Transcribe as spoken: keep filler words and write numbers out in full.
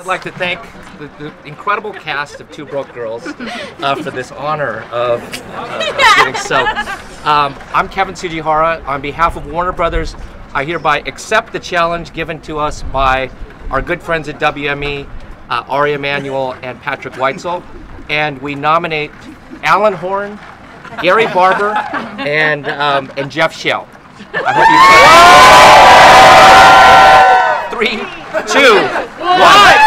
I'd like to thank the, the incredible cast of Two Broke Girls uh, for this honor of, uh, of getting soaked. Um, I'm Kevin Tsujihara. On behalf of Warner Brothers, I hereby accept the challenge given to us by our good friends at W M E, uh, Ari Emanuel and Patrick Weitzel, and we nominate Alan Horn, Gary Barber, and um, and Jeff Schell. I hope you. Three, two, one.